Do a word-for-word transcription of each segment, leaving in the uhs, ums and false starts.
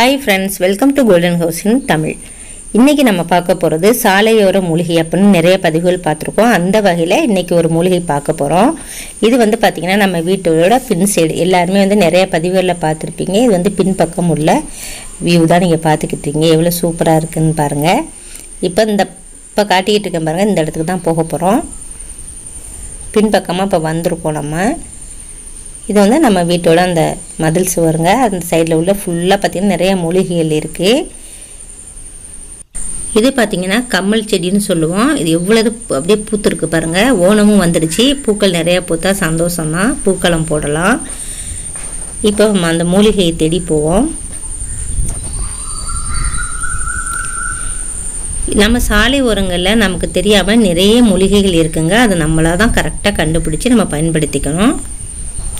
Hi friends, welcome to Golden House in Tamil. இன்னைக்கு நம்ம பார்க்க போறது சாலையோர மூலிகை அப்படின்னு நிறைய பதிவுகள் பார்த்திருக்கோம். அந்த வகையில இன்னைக்கு ஒரு மூலிகை பார்க்க போறோம். இது வந்து பாத்தீங்கன்னா நம்ம வீட்டோட பின் சைடு எல்லாரும் வந்து நிறைய பதிவுகள்ல பார்த்திருப்பீங்க. இது வந்து பின் பக்கம் உள்ள வியூ தான் நீங்க பாத்துக்கிட்டீங்க. எவ்வளவு சூப்பரா இருக்குன்னு பாருங்க. இப்போ இந்த இப்ப காட்டிட்டு இருக்கேன் பாருங்க, இந்த இடத்துக்கு தான் போக போறோம். பின் பக்கமா இப்ப வந்திருக்கோம் நம்ம. இது வந்து நம்ம வீட்டோட அந்த மதில் சுவருங்க. அந்த சைடில் உள்ள ஃபுல்லாக பார்த்திங்கன்னா நிறைய மூலிகைகள் இருக்குது. இது பார்த்திங்கன்னா கம்மல் செடின்னு சொல்லுவோம். இது எவ்வளவு அப்படியே பூத்துருக்கு பாருங்கள். ஓணமும் வந்துடுச்சு, பூக்கள் நிறையா பூத்தா சந்தோஷம்தான், பூக்களும் போடலாம். இப்போ அந்த மூலிகையை தேடி போவோம். நம்ம சாலை ஓரங்களில் நமக்கு தெரியாமல் நிறைய மூலிகைகள் இருக்குங்க. அதை நம்மளாக தான் கரெக்டாக கண்டுபிடிச்சி நம்ம பயன்படுத்திக்கணும்.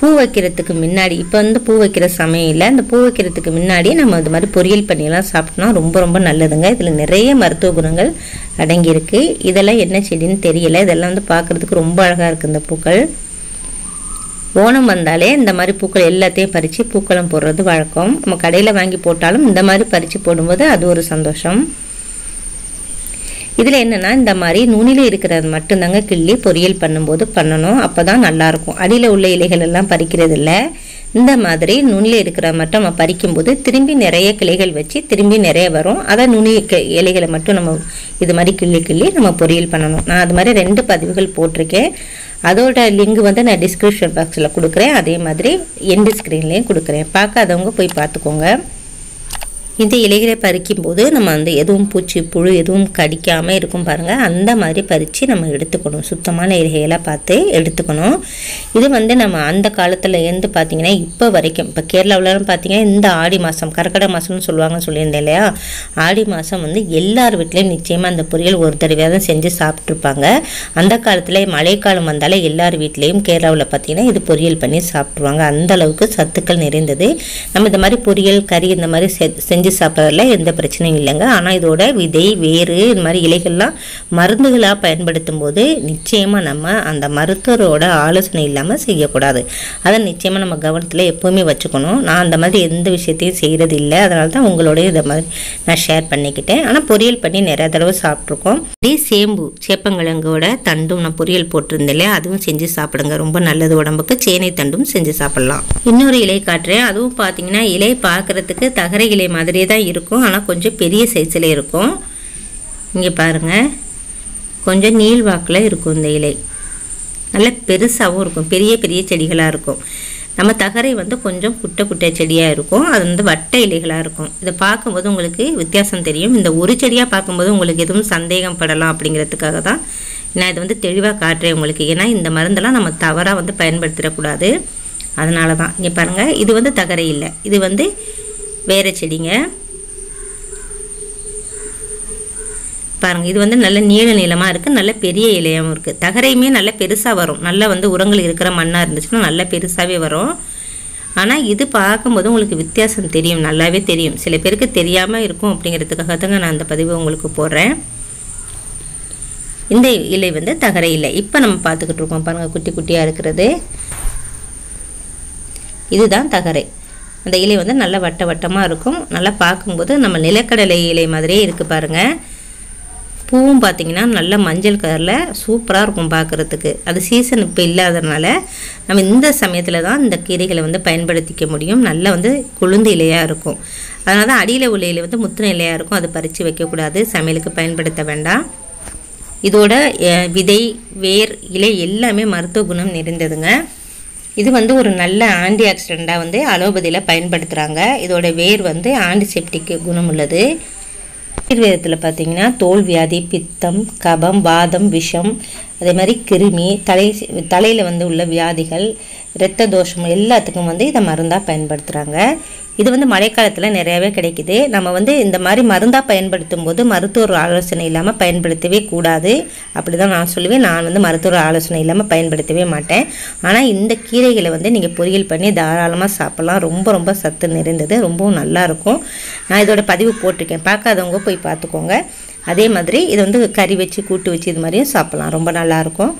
பூ வைக்கிறதுக்கு முன்னாடி, இப்போ வந்து பூ வைக்கிற சமயம் இல்லை, அந்த பூ வைக்கிறதுக்கு முன்னாடி நம்ம இது மாதிரி பொரியல் பண்ணியெல்லாம் சாப்பிட்டோம்னா ரொம்ப ரொம்ப நல்லதுங்க. இதில் நிறைய மருத்துவ குணங்கள் அடங்கியிருக்கு. இதெல்லாம் என்ன செடின்னு தெரியலை. இதெல்லாம் வந்து பார்க்குறதுக்கு ரொம்ப அழகாக இருக்குது இந்த பூக்கள். ஓணம் வந்தாலே இந்த மாதிரி பூக்கள் எல்லாத்தையும் பறித்து பூக்களும் போடுறது வழக்கம். நம்ம கடையில் வாங்கி போட்டாலும் இந்த மாதிரி பறித்து போடும்போது அது ஒரு சந்தோஷம். இதில் என்னென்னா இந்த மாதிரி நுனியில் இருக்கிறது மட்டும்தாங்க கிள்ளி பொரியல் பண்ணும்போது பண்ணணும். அப்போ தான் நல்லாயிருக்கும். அடியில் உள்ள இலைகள் எல்லாம் பறிக்கிறது இல்லை. இந்த மாதிரி நுனியில் இருக்கிறத மட்டும் நம்ம பறிக்கும்போது திரும்பி நிறைய கிளைகள் வச்சு திரும்பி நிறைய வரும். அதை நுனி இலைகளை மட்டும் நம்ம இது மாதிரி கிள்ளி கிள்ளி நம்ம பொரியல் பண்ணணும். நான் அது மாதிரி ரெண்டு பதிவுகள் போட்டிருக்கேன். அதோட லிங்க் வந்து நான் டிஸ்கிரிப்ஷன் பாக்ஸில் கொடுக்குறேன். அதே மாதிரி எண்டு ஸ்க்ரீன்லேயும் கொடுக்குறேன். பார்க்காதவங்க போய் பார்த்துக்கோங்க. இந்த இலைகளை பறிக்கும்போது நம்ம வந்து எதுவும் பூச்சி புழு எதுவும் கடிக்காமல் இருக்கும் பாருங்கள். அந்த மாதிரி பறித்து நம்ம எடுத்துக்கணும். சுத்தமான இலைகளாக பார்த்து எடுத்துக்கணும். இது வந்து நம்ம அந்த காலத்தில் இருந்து பார்த்திங்கன்னா இப்போ வரைக்கும், இப்போ கேரளாவிலலாம் பார்த்திங்கன்னா இந்த ஆடி மாதம் கர்க்கடை மாதம்னு சொல்லுவாங்கன்னு சொல்லியிருந்தேன் இல்லையா, ஆடி மாதம் வந்து எல்லார் வீட்லேயும் நிச்சயமாக அந்த பொரியல் ஒரு தடவையாக தான் செஞ்சு சாப்பிட்ருப்பாங்க. அந்த காலத்தில் மழைக்காலம் வந்தாலே எல்லார் வீட்லேயும் கேரளாவில் பார்த்திங்கன்னா இது பொரியல் பண்ணி சாப்பிட்ருவாங்க. அந்தளவுக்கு சத்துக்கள் நிறைந்தது. நம்ம இந்த மாதிரி பொரியல் கறி இந்த மாதிரி செஞ்சு சாப்பிடறதுல எந்த பிரச்சனையும் இல்லைங்க. ஆனால் இதோட விதை வேறு இந்த மாதிரி இலைகள்லாம் மருந்துகளாக பயன்படுத்தும் போது நிச்சயமாக நம்ம அந்த மருத்துவரோட ஆலோசனை இல்லாமல் செய்யக்கூடாது. அதை நிச்சயமாக நம்ம கவனத்தில் எப்போவுமே வச்சுக்கணும். நான் அந்த மாதிரி எந்த விஷயத்தையும் செய்கிறது இல்லை. அதனால தான் உங்களோட இதை மாதிரி நான் ஷேர் பண்ணிக்கிட்டேன். ஆனால் பொரியல் பண்ணி நிறைய தடவை சாப்பிட்ருக்கோம். இதே சேம்பு சேப்பங்கிழங்கோட தண்டும் நான் பொரியல் போட்டிருந்தேன் இல்லையா, அதுவும் செஞ்சு சாப்பிடுங்க. ரொம்ப நல்லது உடம்புக்கு. சேனை தண்டும் செஞ்சு சாப்பிடலாம். இன்னொரு இலை காட்டுறேன். அதுவும் பார்த்தீங்கன்னா இலை பார்க்குறதுக்கு தகரை இலை மாதிரி தான் இருக்கும். ஆனால் கொஞ்சம் பெரிய சைஸில் இருக்கும். இங்கே பாருங்கள், கொஞ்சம் நீள் வாக்கில் இருக்கும் இந்த இலை. நல்லா பெருசாகவும் இருக்கும், பெரிய பெரிய செடிகளாக இருக்கும். நம்ம தகரை வந்து கொஞ்சம் குட்டை குட்டை செடியாக இருக்கும். அது வந்து வட்டை இலைகளாக இருக்கும். இதை பார்க்கும்போது உங்களுக்கு வித்தியாசம் தெரியும். இந்த ஒரு செடியாக பார்க்கும்போது உங்களுக்கு எதுவும் சந்தேகம் படலாம். அப்படிங்கிறதுக்காக தான் நான் இதை வந்து தெளிவாக காட்டுறேன் உங்களுக்கு. ஏன்னா இந்த மருந்தெல்லாம் நம்ம தவறாக வந்து பயன்படுத்திடக்கூடாது. அதனால தான் இங்கே பாருங்கள், இது வந்து தகரை இல்லை, இது வந்து வேறு செடிங்க. பாருங்கள், இது வந்து நல்ல நீள நீளமாக இருக்குது, நல்ல பெரிய இலையாகவும் இருக்குது. தகரையுமே நல்ல பெருசாக வரும். நல்லா வந்து உரங்கள் இருக்கிற மண்ணாக இருந்துச்சுன்னா நல்ல பெருசாகவே வரும். ஆனால் இது பார்க்கும்போது உங்களுக்கு வித்தியாசம் தெரியும், நல்லாவே தெரியும். சில பேருக்கு தெரியாமல் இருக்கும். அப்படிங்கிறதுக்காக தாங்க நான் அந்த பதிவை உங்களுக்கு போடுறேன். இந்த இலை வந்து தகரை இலை. இப்போ நம்ம பார்த்துக்கிட்டு இருக்கோம் பாருங்கள், குட்டி குட்டியாக இருக்கிறது இதுதான் தகரை. அந்த இலை வந்து நல்லா வட்ட வட்டமாக இருக்கும். நல்லா பார்க்கும்போது நம்ம நிலக்கடலை இலை மாதிரியே இருக்குது பாருங்கள். பூவும் பார்த்திங்கன்னா நல்ல மஞ்சள் கலரில் சூப்பராக இருக்கும் பார்க்குறதுக்கு. அது சீசன் இப்போ இல்லாததுனால நம்ம இந்த சமயத்தில் தான் இந்த கீரைகளை வந்து பயன்படுத்திக்க முடியும். நல்லா வந்து கொழுந்து இலையாக இருக்கும். அதனால தான் அடியில் உள்ள இலை வந்து முத்தின இலையாக இருக்கும். அதை பறித்து வைக்கக்கூடாது, சமையலுக்கு பயன்படுத்த வேண்டாம். இதோட விதை வேர் இலை எல்லாமே மருத்துவ குணம் நிறைந்ததுங்க. இது வந்து ஒரு நல்ல ஆன்டி ஆக்சிடெண்ட்டாக வந்து அலோபதியில் பயன்படுத்துகிறாங்க. இதோட வேர் வந்து ஆன்டிசெப்டிக்கு குணம் உள்ளது. ஆயுர்வேதத்தில் பார்த்திங்கன்னா தோல் வியாதி, பித்தம், கபம், வாதம், விஷம், அதே மாதிரி கிருமி தலை தலையில வந்து உள்ள வியாதிகள் இரத்த தோஷம் எல்லாத்துக்கும் வந்து இத மருந்தா பயன்படுத்துறாங்க இது வந்து மழை காலத்துல நிறையவே கிடைக்குது நம்ம வந்து இந்த மாதிரி மருந்தா பயன்படுத்தும்போது மருத்துவர் ஆலோசனை இல்லாம பயன்படுத்தவே கூடாது அப்படிதான் நான் சொல்லுவேன் நான் வந்து மருத்துவர் ஆலோசனை இல்லாம பயன்படுத்தவே மாட்டேன் ஆனா இந்த கீரைகளை வந்து நீங்க பொரியல் பண்ணி தாராளமா சாப்பிடலாம் ரொம்ப ரொம்ப சத்து நிறைந்தது ரொம்ப நல்லா இருக்கும் நான் இதோட பதிவு போட்டுக்கேன் பார்க்காதவங்க போய் பாத்துக்கோங்க அதே மாதிரி இது வந்து கறி வெச்சு கூட்டு வெச்சு இது மாதிரியும் சாப்பிடலாம் ரொம்ப நல்லா இருக்கும்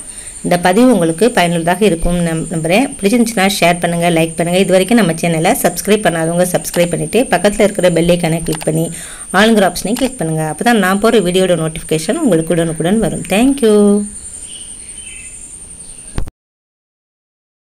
இந்த பதிவு உங்களுக்கு பயனுள்ளதாக இருக்கும் நம்புறேன் பிடிச்சிருந்தா ஷேர் பண்ணுங்க லைக் பண்ணுங்க இதுவரைக்கும் நம்ம சேனலை சப்ஸ்கிரைப் பண்ணாதவங்க சப்ஸ்கிரைப் பண்ணிட்டு பக்கத்துல இருக்கிற பெல் ஐகானை கிளிக் பண்ணி ஆல்ங்கற ஆப்ஷனை கிளிக் பண்ணுங்க அப்பதான் நான் போற வீடியோட நோட்டிபிகேஷன் உங்களுக்கு உடனுக்குடன் வரும் Thank you